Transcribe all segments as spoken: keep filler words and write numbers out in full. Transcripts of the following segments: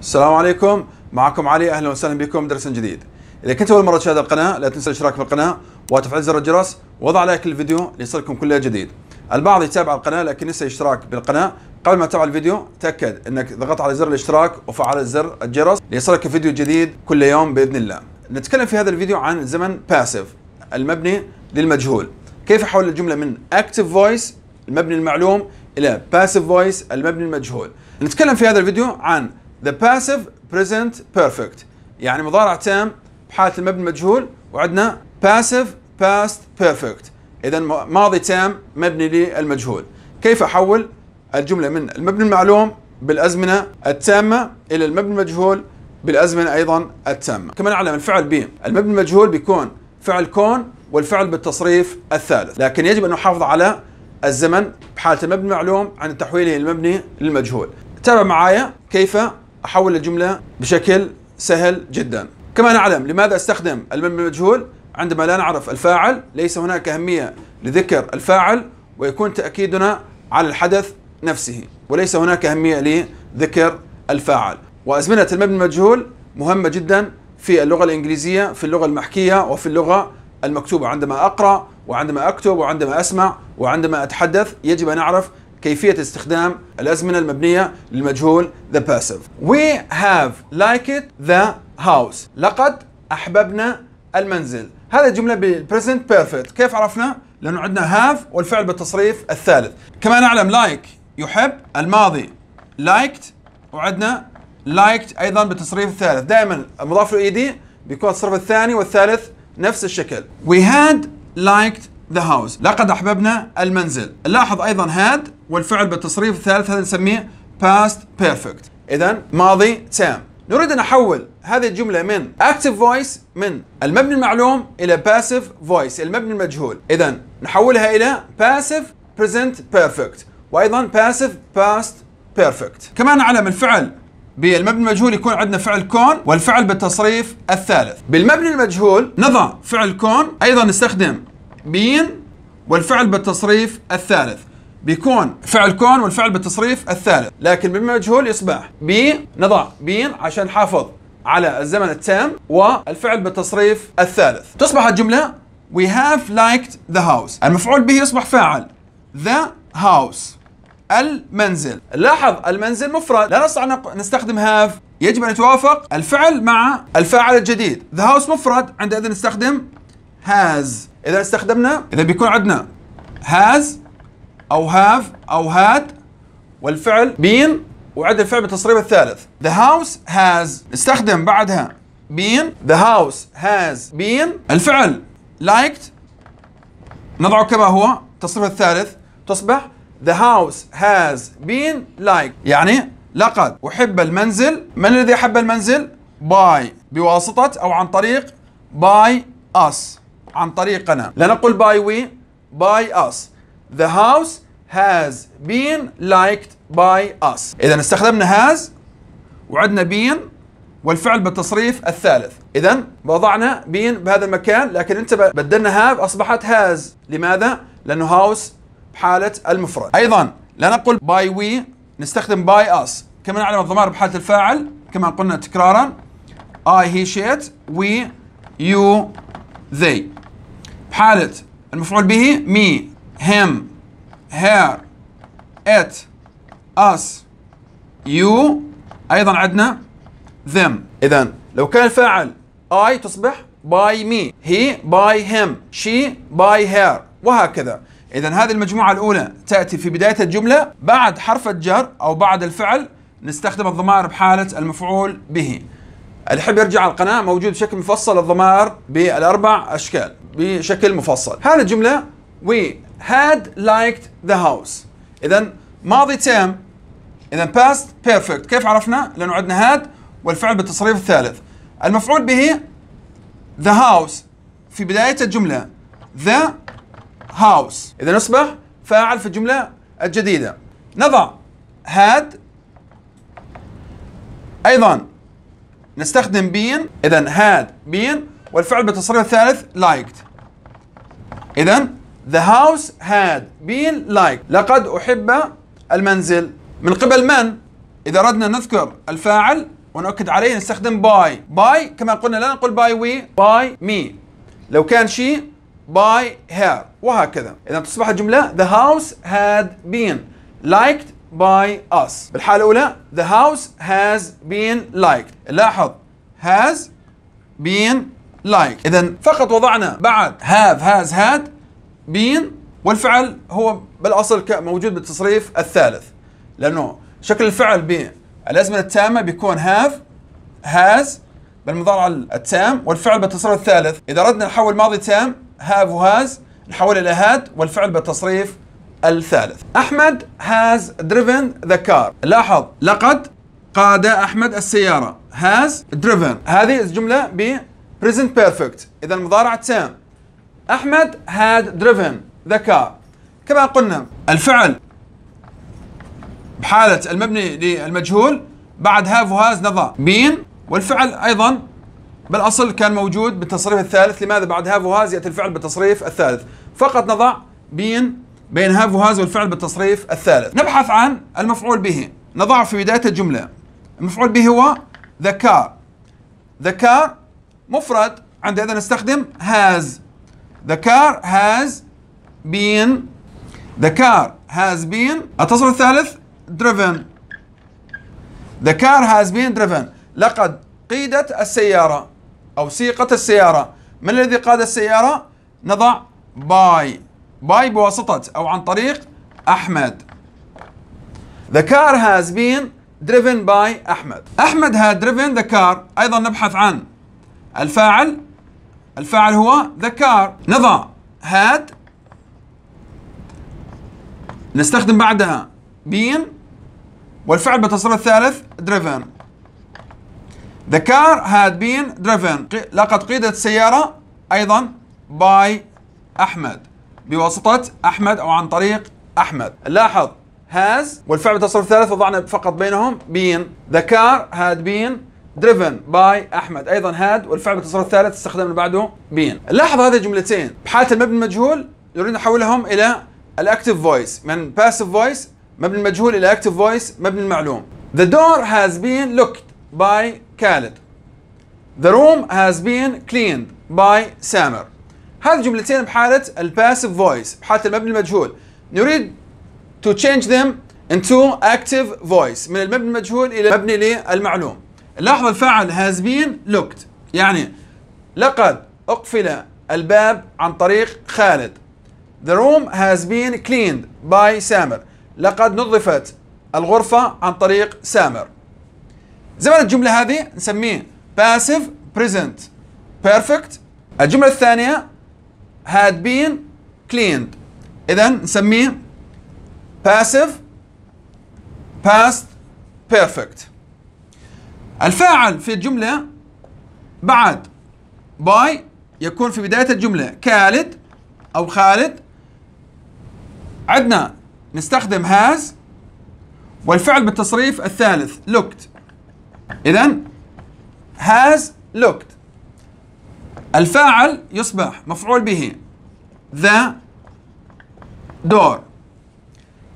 السلام عليكم، معكم علي، اهلا وسهلا بكم درس جديد. اذا كنت اول مره تشاهد القناه لا تنسى الاشتراك في القناه وتفعيل زر الجرس وضع لايك للفيديو ليصلكم كل جديد. البعض يتابع القناه لكن نسى الاشتراك بالقناه. قبل ما تتابع الفيديو تاكد انك ضغطت على زر الاشتراك وفعل زر الجرس ليصلك فيديو جديد كل يوم باذن الله. نتكلم في هذا الفيديو عن زمن باسيف المبني للمجهول، كيف احول الجمله من اكتيف فويس المبني المعلوم الى باسيف فويس المبني المجهول. نتكلم في هذا الفيديو عن The passive present perfect، يعني مضارع تام بحالة المبني المجهول، وعندنا passive past perfect، إذا ماضي تام مبني للمجهول. كيف أحول الجملة من المبني المعلوم بالأزمنة التامة إلى المبني المجهول بالأزمنة أيضا التامة. كما نعلم الفعل ب المبني المجهول بيكون فعل كون والفعل بالتصريف الثالث، لكن يجب أن نحافظ على الزمن بحالة المبني المعلوم عند تحويله المبني للمجهول. تابع معايا كيف أحول الجملة بشكل سهل جدا. كما نعلم لماذا استخدم المبني المجهول عندما لا نعرف الفاعل، ليس هناك أهمية لذكر الفاعل ويكون تأكيدنا على الحدث نفسه وليس هناك أهمية لذكر الفاعل. وأزمنة المبني المجهول مهمة جدا في اللغة الإنجليزية، في اللغة المحكية وفي اللغة المكتوبة. عندما أقرأ وعندما أكتب وعندما أسمع وعندما أتحدث يجب أن أعرف كيفية استخدام الأزمنة المبنية للمجهول the passive. We have liked the house. لقد أحببنا المنزل. هذه الجملة بالpresent perfect، كيف عرفنا؟ لأنه عندنا have والفعل بالتصريف الثالث. كما نعلم like يحب، الماضي liked، وعندنا liked أيضا بالتصريف الثالث. دائما المضاف له ed بيكون التصريف الثاني والثالث نفس الشكل. We had liked the house. لقد أحببنا المنزل. نلاحظ أيضا had والفعل بالتصريف الثالث، هذا نسميه past perfect، إذا ماضي تام. نريد أن نحول هذه الجملة من active voice من المبني المعلوم إلى passive voice المبني المجهول، إذا نحولها إلى passive present perfect وأيضا passive past perfect. كما نعلم الفعل بالمبني المجهول يكون عندنا فعل كون والفعل بالتصريف الثالث. بالمبني المجهول نضع فعل كون، أيضا نستخدم بين والفعل بالتصريف الثالث، بيكون فعل كون والفعل بالتصريف الثالث، لكن بالمجهول يصبح بي، نضع بين عشان نحافظ على الزمن التام والفعل بالتصريف الثالث. تصبح الجملة We have liked the house. المفعول به يصبح فاعل the house المنزل. لاحظ المنزل مفرد، لا نستطيع أن نستخدم have، يجب أن يتوافق الفعل مع الفاعل الجديد. the house مفرد، عندئذ نستخدم has. إذا استخدمنا إذا بيكون عندنا has أو have أو had والفعل been وعد الفعل بالتصريف الثالث. The house has نستخدم بعدها been. The house has been. الفعل liked نضعه كما هو التصريف الثالث، تصبح The house has been liked، يعني لقد أحب المنزل. من الذي أحب المنزل؟ by بواسطة أو عن طريق by us، عن طريقنا، لا نقول by we، by us. The house has been liked by us. إذا استخدمنا has وعدنا been والفعل بالتصريف الثالث، إذا وضعنا been بهذا المكان، لكن انتبه بدلنا have أصبحت has. لماذا؟ لأنه house بحالة المفرد. أيضا لا نقول by we، نستخدم by us. كما نعلم الضمائر بحالة الفاعل كما قلنا تكرارا I, he, she, it، we, you, they. بحالة المفعول به me him her it us you، ايضا عندنا them. اذا لو كان الفاعل I تصبح by me، he by him، she by her، وهكذا. اذا هذه المجموعة الاولى تأتي في بداية الجملة، بعد حرف الجر او بعد الفعل نستخدم الضمائر بحالة المفعول به. اللي يحب يرجع على القناة موجود بشكل مفصل الضمائر بالاربع اشكال بشكل مفصل. هذه الجملة We had liked the house. إذا ماضي تام، إذا past perfect. كيف عرفنا؟ لأنه عندنا had والفعل بالتصريف الثالث. المفعول به the house في بداية الجملة the house، إذا نصبح فاعل في الجملة الجديدة. نضع had، أيضا نستخدم been، إذا had been والفعل بالتصريف الثالث liked، إذا The house had been liked. لقد أحب المنزل. من قبل من؟ إذا أردنا نذكر الفاعل ونؤكد عليه نستخدم باي. باي كما قلنا لا نقول باي وي، باي مي. لو كان شي by her، وهكذا. إذا تصبح الجملة the house had been liked by us. بالحالة الأولى the house has been liked. لاحظ has been liked. إذا فقط وضعنا بعد have has had been، والفعل هو بالأصل موجود بالتصريف الثالث، لأنه شكل الفعل بالأزمنة التامة بيكون have has بالمضارع التام والفعل بالتصريف الثالث. إذا أردنا نحول ماضي تام have و has نحول إلى had والفعل بالتصريف الثالث. أحمد has driven the car. لاحظ لقد قاد أحمد السيارة. has driven هذه الجملة ب present perfect، إذا المضارع التام. أحمد had driven the car. كما قلنا الفعل بحالة المبني للمجهول بعد have و has نضع been، والفعل أيضا بالأصل كان موجود بالتصريف الثالث. لماذا بعد have و has يأتي الفعل بالتصريف الثالث؟ فقط نضع بين بين have و has والفعل بالتصريف الثالث. نبحث عن المفعول به، نضعه في بداية الجملة. المفعول به هو the car. the car مفرد، عندئذ نستخدم has. the car has been the car has been التصريف الثالث driven. the car has been driven. لقد قيدت السيارة أو سيقت السيارة. من الذي قاد السيارة؟ نضع باي، باي بواسطة أو عن طريق أحمد. The car has been driven by أحمد. أحمد had driven the car. أيضا نبحث عن الفاعل، الفاعل هو the car. نضع had، نستخدم بعدها been، والفعل بالتصريف الثالث driven. The car had been driven. لقد قيدت السيارة أيضا by أحمد، بواسطة أحمد أو عن طريق أحمد. لاحظ has والفعل بالتصرف الثالث وضعنا فقط بينهم been. The car had been driven by أحمد. أيضا had والفعل بالتصرف الثالث استخدمنا بعده been. لاحظ هذه الجملتين بحالة المبني المجهول نريد نحولهم إلى الأكتيف فويس، من passive voice مبني المجهول إلى active voice مبني المعلوم. The door has been locked by كالد. The room has been cleaned by سامر. هذه جملتين بحالة الباسيف فويس، بحالة المبني المجهول نريد to change them into active voice، من المبني المجهول إلى مبني للمعلوم. لاحظ الفاعل has been locked، يعني لقد أقفل الباب عن طريق خالد. The room has been cleaned by سامر، لقد نظفت الغرفة عن طريق سامر. زمن الجملة هذه نسميه passive present perfect. الجملة الثانية had been cleaned، إذا نسميه passive past perfect. الفاعل في الجملة بعد by يكون في بداية الجملة كالد أو خالد. عندنا نستخدم has والفعل بالتصريف الثالث looked، إذا has looked. الفاعل يصبح مفعول به the door.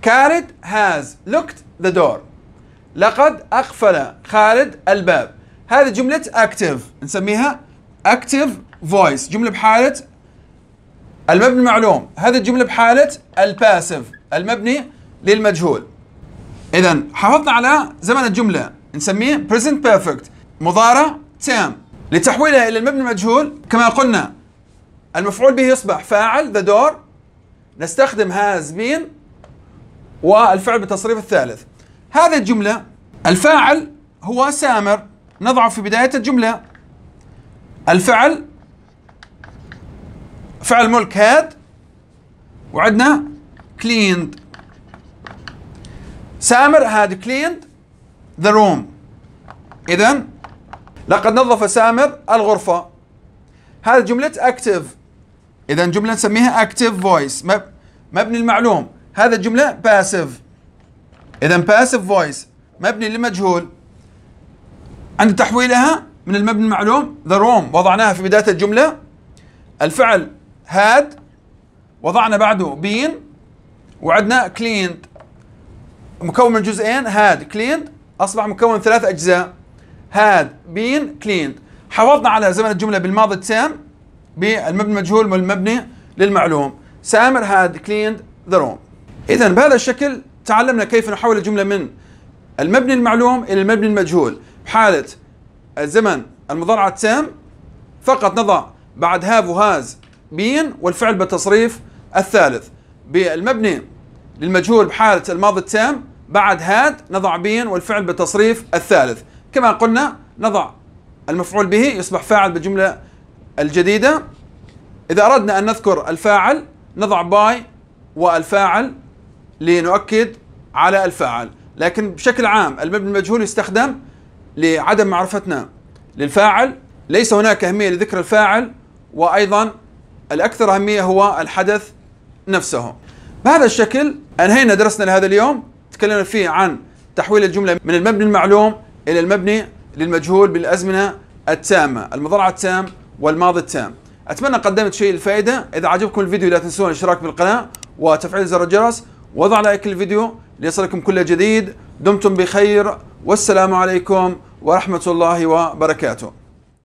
Khalid has looked the door. لقد أقفل خالد الباب. هذه جملة active، نسميها active voice، جملة بحالة المبني المعلوم. هذه الجملة بحالة الباسيف المبني للمجهول. إذا حافظنا على زمن الجملة نسميه present perfect مضارع تام. لتحويلها إلى المبني المجهول كما قلنا المفعول به يصبح فاعل the door، نستخدم has been والفعل بالتصريف الثالث. هذه الجملة الفاعل هو سامر، نضعه في بداية الجملة. الفعل فعل ملك had، وعندنا cleaned. سامر had cleaned the room، إذا لقد نظف سامر الغرفة. هذه جملة active، إذا جملة نسميها active voice مبني المعلوم. هذا الجملة passive، إذا passive voice مبني للمجهول. عند تحويلها من المبني المعلوم the room وضعناها في بداية الجملة. الفعل had وضعنا بعده been، وعندنا cleaned مكون من جزئين had cleaned، أصبح مكون ثلاث أجزاء. had been cleaned. حافظنا على زمن الجملة بالماضي التام بالمبني المجهول والمبني للمعلوم. سامر had cleaned the room. إذا بهذا الشكل تعلمنا كيف نحول الجملة من المبني المعلوم إلى المبني المجهول بحالة الزمن المضارع التام، فقط نضع بعد have وهاز been والفعل بالتصريف الثالث. بالمبني للمجهول بحالة الماضي التام بعد had نضع been والفعل بالتصريف الثالث. كما قلنا نضع المفعول به يصبح فاعل بالجملة الجديدة. إذا أردنا أن نذكر الفاعل نضع by والفاعل لنؤكد على الفاعل، لكن بشكل عام المبني المجهول يستخدم لعدم معرفتنا للفاعل، ليس هناك أهمية لذكر الفاعل، وأيضا الأكثر أهمية هو الحدث نفسه. بهذا الشكل أنهينا درسنا لهذا اليوم، تكلمنا فيه عن تحويل الجملة من المبني المعلوم إلى المبني للمجهول بالأزمنة التامة، المضارع التام والماضي التام. أتمنى قدمت شيء الفائدة. إذا عجبكم الفيديو لا تنسون الاشتراك بالقناة وتفعيل زر الجرس وضع لايك الفيديو ليصلكم كل جديد. دمتم بخير والسلام عليكم ورحمة الله وبركاته.